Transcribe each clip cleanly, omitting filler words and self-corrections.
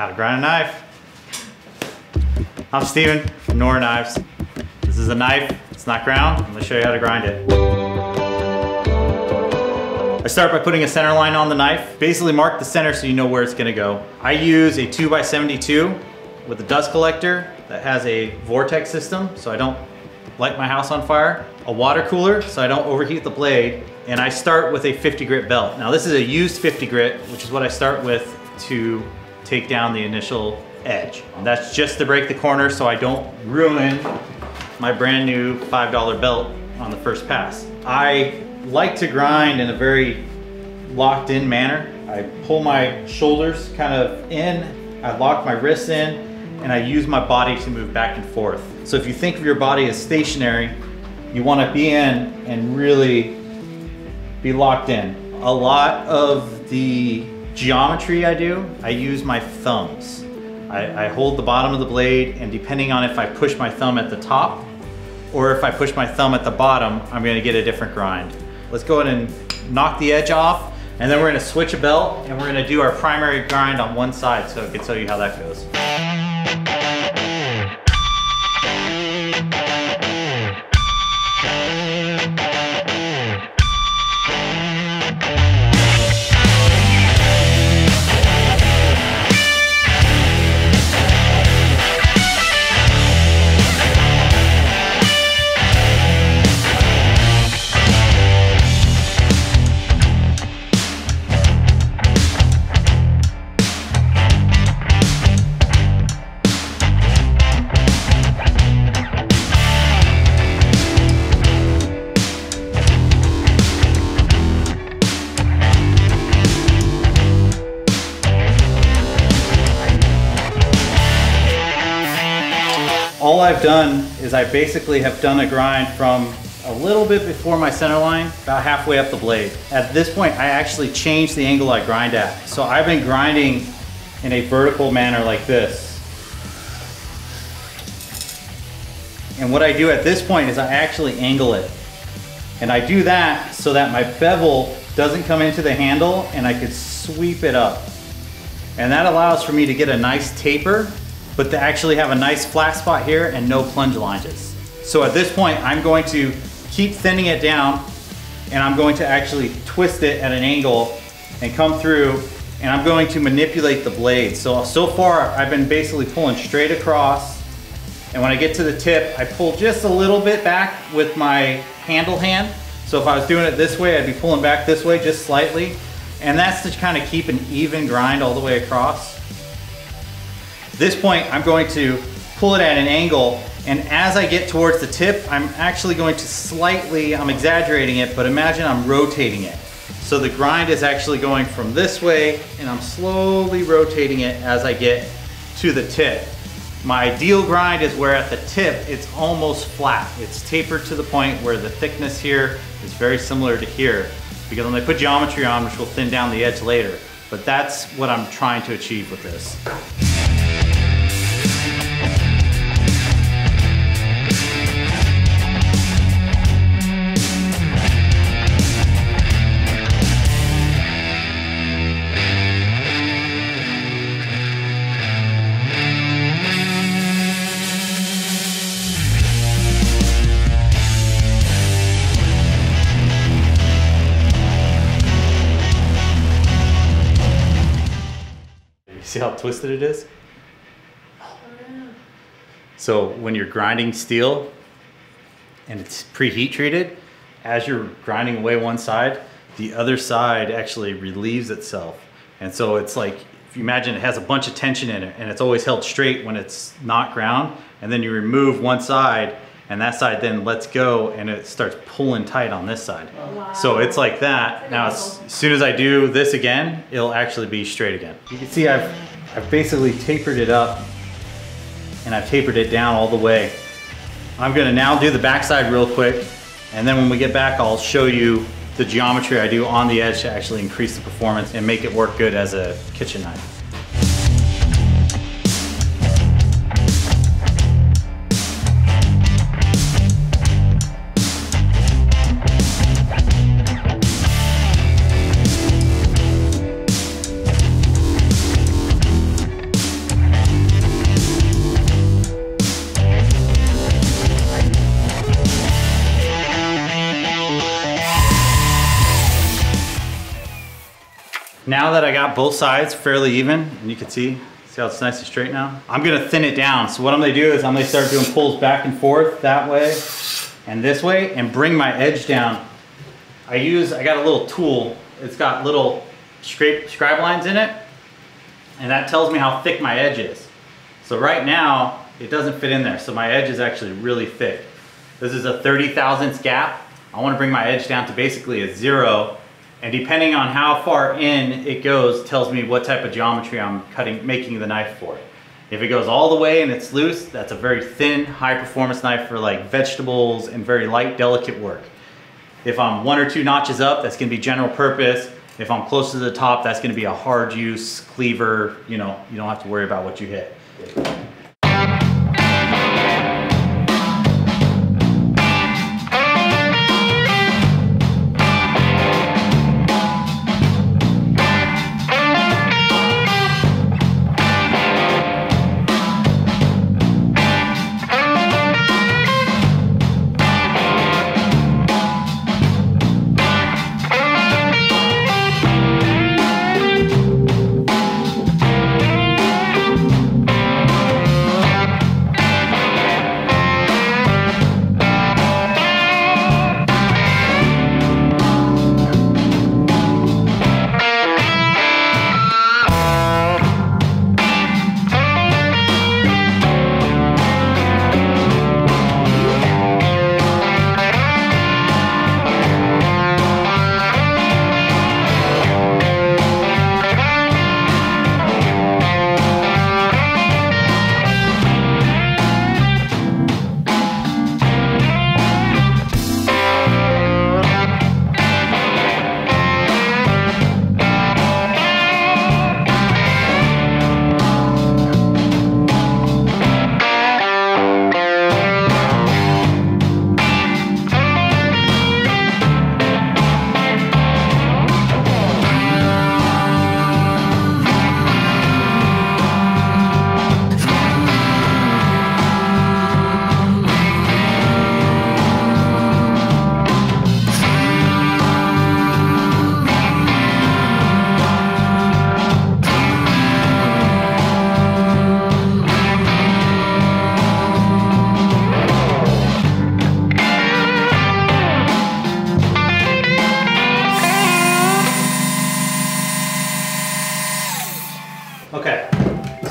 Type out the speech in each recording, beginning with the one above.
How to grind a knife. I'm Steven from Nora Knives. This is a knife, it's not ground. I'm gonna show you how to grind it. I start by putting a center line on the knife. Basically mark the center so you know where it's gonna go. I use a 2x72 with a dust collector that has a vortex system so I don't light my house on fire. A water cooler so I don't overheat the blade. And I start with a 50 grit belt. Now this is a used 50 grit, which is what I start with to take down the initial edge. And that's just to break the corner so I don't ruin my brand new $5 belt on the first pass. I like to grind in a very locked in manner. I pull my shoulders kind of in, I lock my wrists in, and I use my body to move back and forth. So if you think of your body as stationary, you wanna be in and really be locked in. A lot of the geometry I do, I use my thumbs. I hold the bottom of the blade, and depending on if I push my thumb at the top or if I push my thumb at the bottom, I'm gonna get a different grind. Let's go ahead and knock the edge off, and then we're gonna switch a belt and we're gonna do our primary grind on one side so I can tell you how that goes. All I've done is I basically have done a grind from a little bit before my center line, about halfway up the blade. At this point, I actually changed the angle I grind at. So I've been grinding in a vertical manner like this. And what I do at this point is I actually angle it. And I do that so that my bevel doesn't come into the handle and I could sweep it up. And that allows for me to get a nice taper, but to actually have a nice flat spot here and no plunge lines. So at this point, I'm going to keep thinning it down, and I'm going to actually twist it at an angle and come through, and I'm going to manipulate the blade. So far, I've been basically pulling straight across, and when I get to the tip, I pull just a little bit back with my handle hand. So if I was doing it this way, I'd be pulling back this way just slightly, and that's to kind of keep an even grind all the way across. At this point, I'm going to pull it at an angle, and as I get towards the tip, I'm actually going to slightly, I'm exaggerating it, but imagine I'm rotating it. So the grind is actually going from this way, and I'm slowly rotating it as I get to the tip. My ideal grind is where at the tip, it's almost flat. It's tapered to the point where the thickness here is very similar to here, because when they put geometry on, which will thin down the edge later, but that's what I'm trying to achieve with this. See how twisted it is? So when you're grinding steel and it's preheat treated, as you're grinding away one side, the other side actually relieves itself. And so it's like, if you imagine it has a bunch of tension in it and it's always held straight when it's not ground, and then you remove one side and that side then lets go and it starts pulling tight on this side. Wow. So it's like that. Now as soon as I do this again, it'll actually be straight again. You can see I've basically tapered it up and I've tapered it down all the way. I'm gonna now do the backside real quick, and then when we get back, I'll show you the geometry I do on the edge to actually increase the performance and make it work good as a kitchen knife. now that I got both sides fairly even, and you can see how it's nice and straight now? I'm gonna thin it down. So what I'm gonna do is I'm gonna start doing pulls back and forth that way and this way and bring my edge down. I got a little tool. It's got little scribe lines in it, and that tells me how thick my edge is. So right now, it doesn't fit in there. So my edge is actually really thick. This is a 30 thousandths gap. I wanna bring my edge down to basically a zero, and depending on how far in it goes, tells me what type of geometry I'm making the knife for. If it goes all the way and it's loose, that's a very thin, high performance knife for like vegetables and very light, delicate work. If I'm one or two notches up, that's gonna be general purpose. If I'm close to the top, that's gonna be a hard use, cleaver, you know, you don't have to worry about what you hit.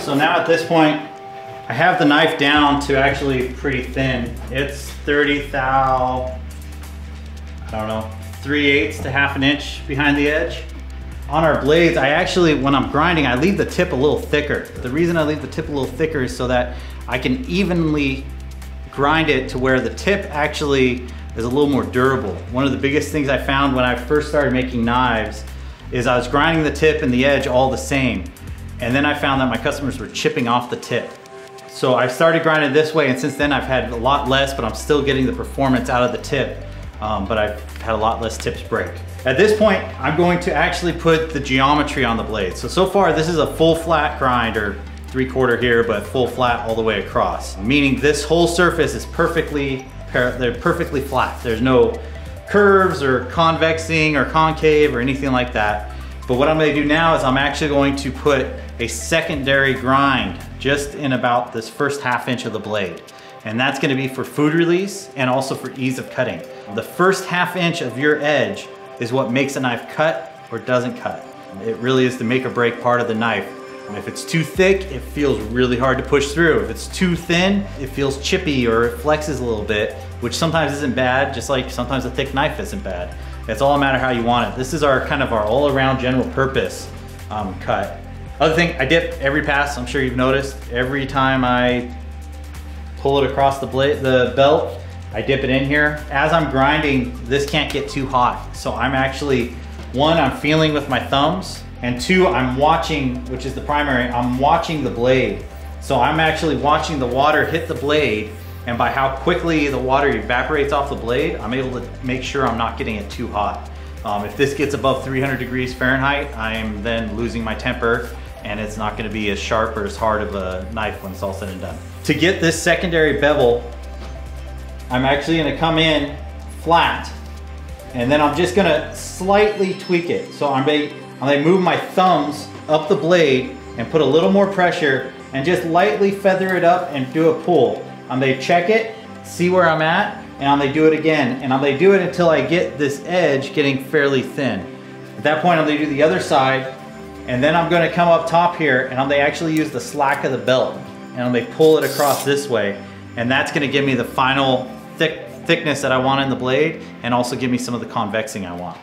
So now at this point, I have the knife down to actually pretty thin. It's 30 thou, I don't know, 3/8 to 1/2 inch behind the edge. On our blades, I actually, when I'm grinding, I leave the tip a little thicker. The reason I leave the tip a little thicker is so that I can evenly grind it to where the tip actually is a little more durable. One of the biggest things I found when I first started making knives is I was grinding the tip and the edge all the same. And then I found that my customers were chipping off the tip. So I started grinding this way, and since then I've had a lot less, but I'm still getting the performance out of the tip. But I've had a lot less tips break. At this point, I'm going to actually put the geometry on the blade. So far this is a full flat grind, or 3/4 here, but full flat all the way across. Meaning this whole surface is perfectly flat. There's no curves or convexing or concave or anything like that. But what I'm gonna do now is I'm actually going to put a secondary grind just in about this first 1/2 inch of the blade. And that's gonna be for food release and also for ease of cutting. The first 1/2 inch of your edge is what makes a knife cut or doesn't cut. It really is the make or break part of the knife. And if it's too thick, it feels really hard to push through. If it's too thin, it feels chippy or it flexes a little bit, which sometimes isn't bad, just like sometimes a thick knife isn't bad. It's all a matter how you want it. This is our kind of our all around general purpose cut. Other thing, I dip every pass. I'm sure you've noticed. Every time I pull it across the belt, I dip it in here. As I'm grinding, this can't get too hot. So I'm actually, one, I'm feeling with my thumbs, and two, I'm watching, which is the primary, I'm watching the blade. So I'm actually watching the water hit the blade, and by how quickly the water evaporates off the blade, I'm able to make sure I'm not getting it too hot. If this gets above 300 degrees Fahrenheit, I'm then losing my temper, and it's not gonna be as sharp or as hard of a knife when it's all said and done. To get this secondary bevel, I'm actually gonna come in flat, and then I'm just gonna slightly tweak it. So I'm I'm gonna move my thumbs up the blade and put a little more pressure and just lightly feather it up and do a pull. I'm gonna check it, see where I'm at, and I'm gonna do it again. And I'm gonna do it until I get this edge getting fairly thin. At that point, I'm gonna do the other side, and then I'm gonna come up top here and I'm gonna actually use the slack of the belt and I'm gonna pull it across this way. And that's gonna give me the final thickness that I want in the blade and also give me some of the convexing I want.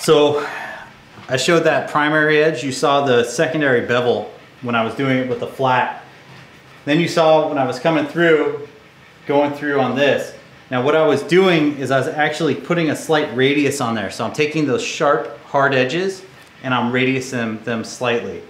So I showed that primary edge. You saw the secondary bevel when I was doing it with the flat. Then you saw when I was coming through, going through on this. Now what I was doing is I was actually putting a slight radius on there. So I'm taking those sharp, hard edges and I'm radiusing them slightly.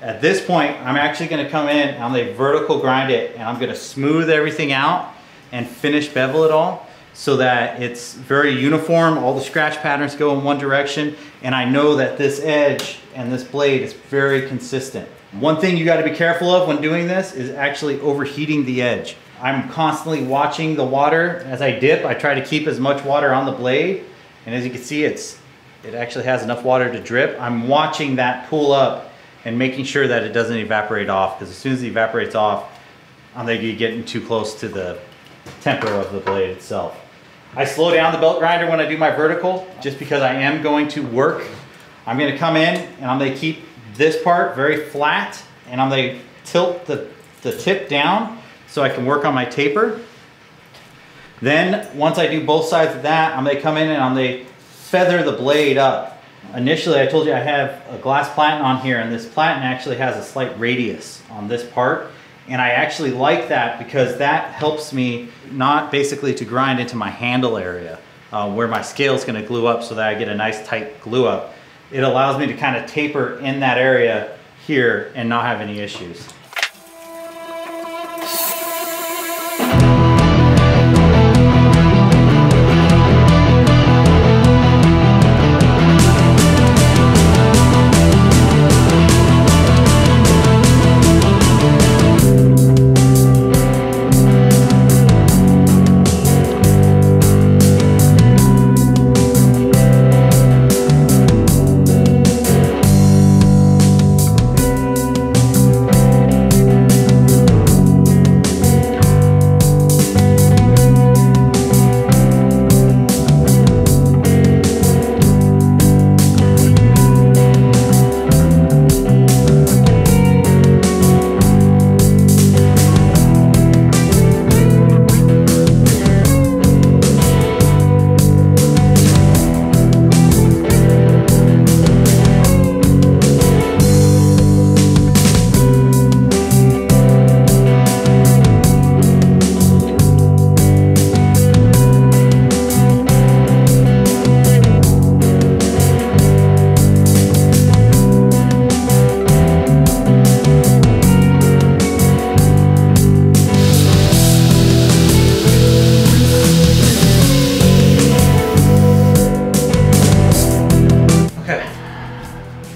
At this point, I'm actually gonna come in and I'm gonna vertical grind it and I'm gonna smooth everything out and finish bevel it all, so that it's very uniform, all the scratch patterns go in one direction, and I know that this edge and this blade is very consistent. One thing you gotta be careful of when doing this is actually overheating the edge. I'm constantly watching the water as I dip. I try to keep as much water on the blade, and as you can see, it actually has enough water to drip. I'm watching that pool up and making sure that it doesn't evaporate off, because as soon as it evaporates off, I'm gonna be getting too close to the temper of the blade itself. I slow down the belt grinder when I do my vertical, just because I am going to work. I'm gonna come in and I'm gonna keep this part very flat and I'm gonna tilt the tip down so I can work on my taper. Then once I do both sides of that, I'm gonna come in and I'm gonna feather the blade up. Initially, I told you I have a glass platen on here, and this platen actually has a slight radius on this part. And I actually like that because that helps me not basically to grind into my handle area where my scale is going to glue up, so that I get a nice tight glue up. It allows me to kind of taper in that area here and not have any issues.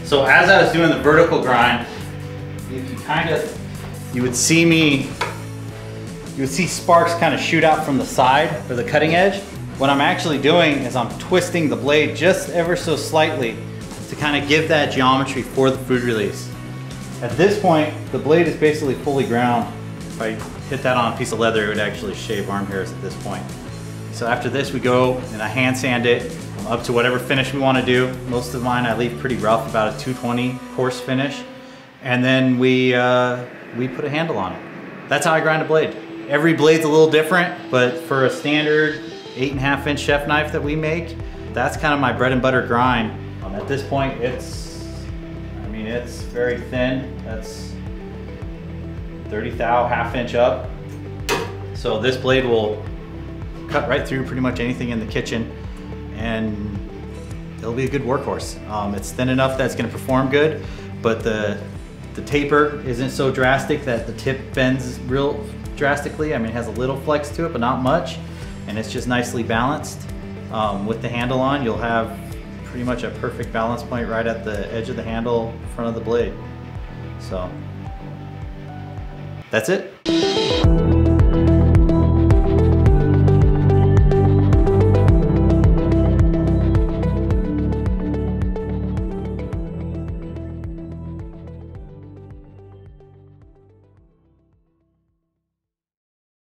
So as I was doing the vertical grind, you would see sparks kind of shoot out from the side or the cutting edge. What I'm actually doing is I'm twisting the blade just ever so slightly to kind of give that geometry for the food release. At this point, the blade is basically fully ground. If I hit that on a piece of leather, it would actually shave arm hairs at this point. So after this we go and I hand sand it up to whatever finish we want to do. Most of mine I leave pretty rough, about a 220 coarse finish. And then we put a handle on it. That's how I grind a blade. Every blade's a little different, but for a standard 8.5 inch chef knife that we make, that's kind of my bread and butter grind. At this point, it's very thin. That's 30 thou, 1/2 inch up. So this blade will cut right through pretty much anything in the kitchen, and it'll be a good workhorse. It's thin enough that it's gonna perform good, but the taper isn't so drastic that the tip bends real drastically. I mean, it has a little flex to it, but not much. And it's just nicely balanced. With the handle on, you'll have pretty much a perfect balance point right at the edge of the handle, front of the blade. So, that's it.